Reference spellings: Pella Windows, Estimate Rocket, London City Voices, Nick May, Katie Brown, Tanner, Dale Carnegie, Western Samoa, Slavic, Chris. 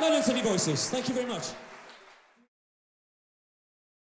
London City Voices. Thank you very much.